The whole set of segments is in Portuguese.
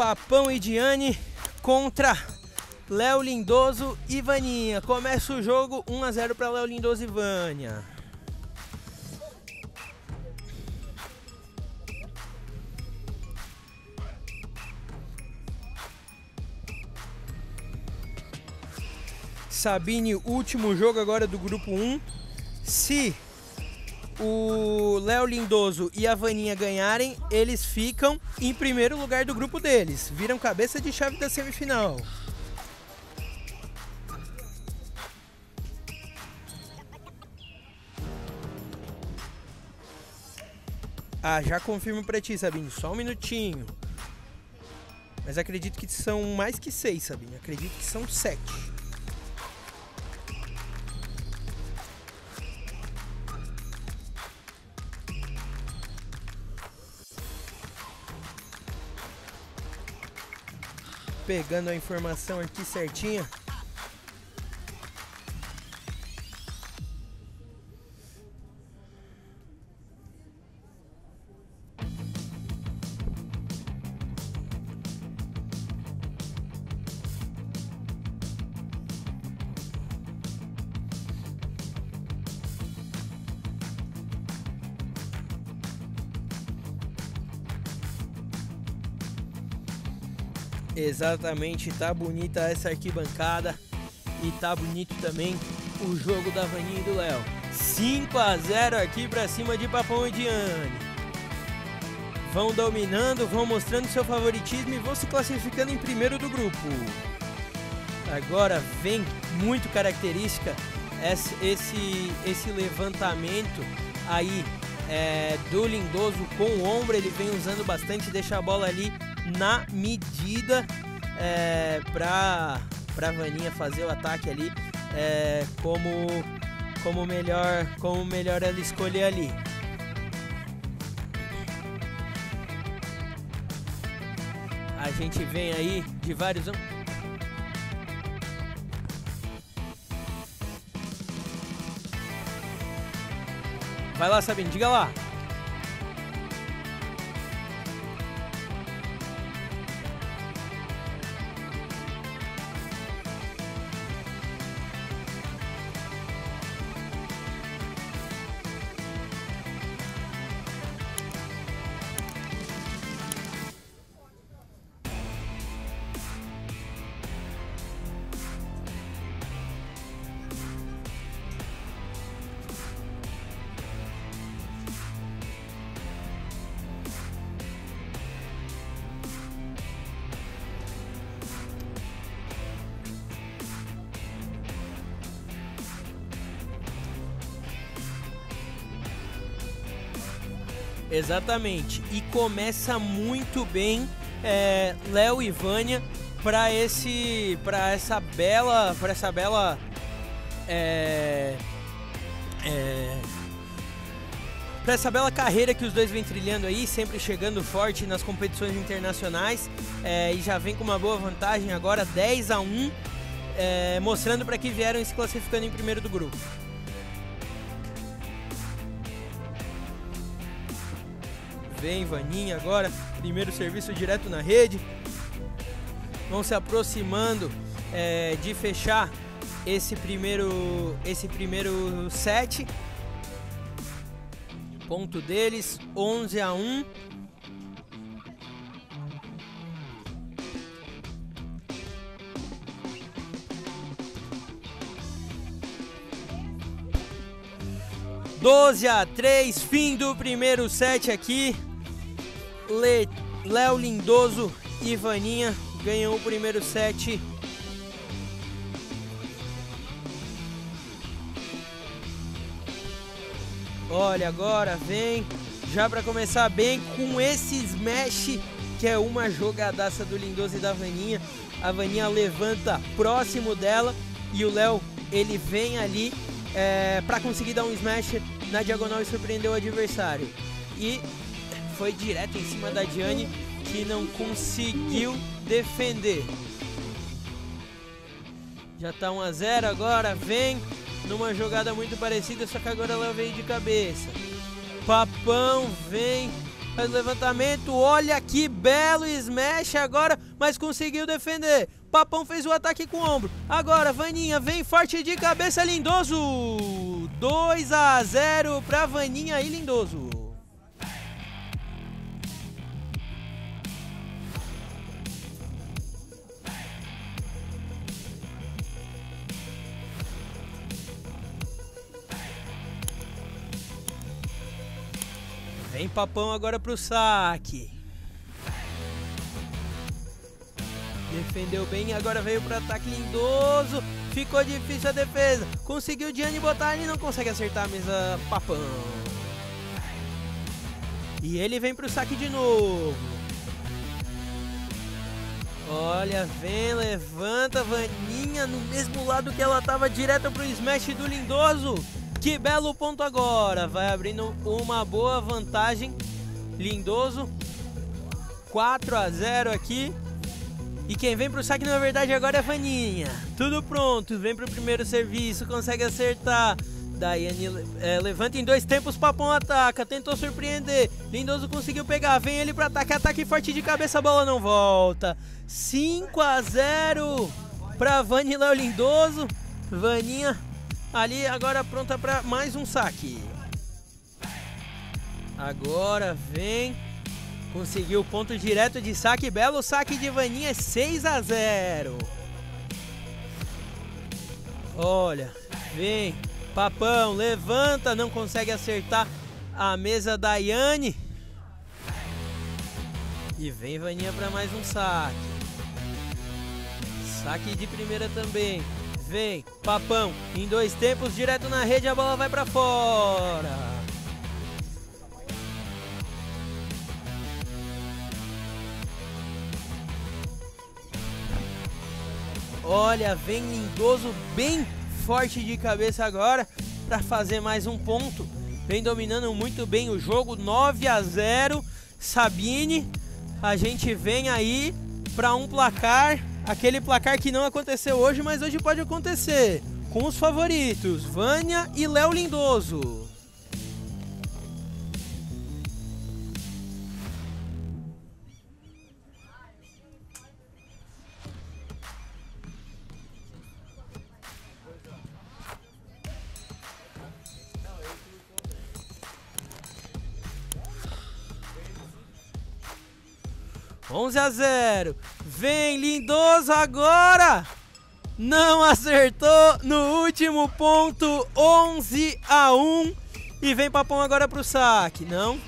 Papão e Daiane contra Léo Lindoso e Vaninha. Começa o jogo, 1 a 0 para Léo Lindoso e Vânia. Sabine, último jogo agora do grupo 1. Se o Léo Lindoso e a Vaninha ganharem, eles ficam em primeiro lugar do grupo deles. Viram cabeça de chave da semifinal. Ah, já confirmo pra ti, Sabine. Só um minutinho. Mas acredito que são mais que 6, Sabine. Acredito que são 7. Pegando a informação aqui certinha. Exatamente, tá bonita essa arquibancada e tá bonito também o jogo da Vaninha e do Léo. 5 a 0 aqui pra cima de Papão e Daiane. Vão dominando, vão mostrando seu favoritismo e vão se classificando em primeiro do grupo. Agora vem muito característica esse levantamento aí do Lindoso com o ombro. Ele vem usando bastante, deixa a bola ali na medida para Vaninha fazer o ataque ali como melhor ela escolher ali. A gente vem aí de vários ângulos. Vai lá, Sabine, diga lá. Exatamente, e começa muito bem Léo e Vânia para essa bela carreira que os dois vêm trilhando aí, sempre chegando forte nas competições internacionais, e já vem com uma boa vantagem agora, 10 a 1, mostrando para que vieram, se classificando em primeiro do grupo. Vem Vaninha agora, primeiro serviço direto na rede. Vão se aproximando de fechar esse primeiro set. Ponto deles, 11 a 1. (12 a 3), fim do primeiro set aqui. Léo Lindoso e Vaninha ganham o primeiro set. Olha, agora vem já para começar bem com esse smash, que é uma jogadaça do Lindoso e da Vaninha. A Vaninha levanta próximo dela e o Léo, ele vem ali para conseguir dar um smash na diagonal e surpreender o adversário. E foi direto em cima da Daiane, que não conseguiu defender. Já tá 1 a 0 agora, vem numa jogada muito parecida, só que agora ela veio de cabeça. Papão vem Faz o levantamento, olha que belo smash agora, mas conseguiu defender. Papão fez o ataque com o ombro. Agora, Vaninha vem forte de cabeça, Lindoso. 2-0 para Vaninha e Lindoso. Vem Papão agora pro saque. Defendeu bem, agora veio pro ataque Lindoso. Ficou difícil a defesa. Conseguiu Daiane botar ali, não consegue acertar a mesa Papão. E ele vem pro saque de novo. Olha, vem, levanta Vaninha no mesmo lado que ela tava, direto pro smash do Lindoso. Que belo ponto agora, vai abrindo uma boa vantagem, Lindoso, 4-0 aqui, e quem vem pro saque na verdade agora é a Vaninha. Tudo pronto, vem pro primeiro serviço, consegue acertar, Daiane levanta em dois tempos, Papão ataca, tentou surpreender, Lindoso conseguiu pegar, vem ele pro ataque, ataque forte de cabeça, a bola não volta, 5-0 pra Vânia e Léo Lindoso, Vaninha ali agora pronta para mais um saque. Agora vem. Conseguiu o ponto direto de saque. Belo saque de Vaninha. 6-0. Olha. Vem. Papão levanta. Não consegue acertar a mesa da Daiane. E vem Vaninha para mais um saque. Saque de primeira também. Vem, Papão, em dois tempos, direto na rede, a bola vai pra fora. Olha, vem Lindoso, bem forte de cabeça agora, pra fazer mais um ponto. Vem dominando muito bem o jogo, 9-0, Sabine. A gente vem aí pra um placar... Aquele placar que não aconteceu hoje, mas hoje pode acontecer. Com os favoritos, Vânia e Léo Lindoso. Onze a zero. Vem Lindoso agora, não acertou no último ponto, 11-1, e vem Papão agora pro saque, não?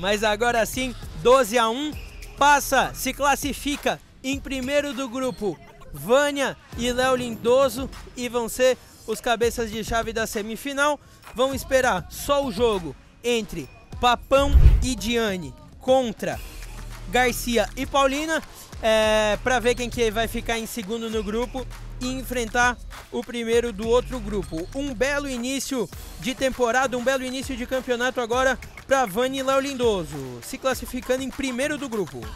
Mas agora sim, 12-1, passa, se classifica em primeiro do grupo. Vânia e Léo Lindoso, e vão ser os cabeças de chave da semifinal. Vão esperar só o jogo entre Papão e Daiane contra Garcia e Paulina para ver quem que vai ficar em segundo no grupo e enfrentar o primeiro do outro grupo. Um belo início de temporada, um belo início de campeonato agora para Vânia e Léo Lindoso, se classificando em primeiro do grupo.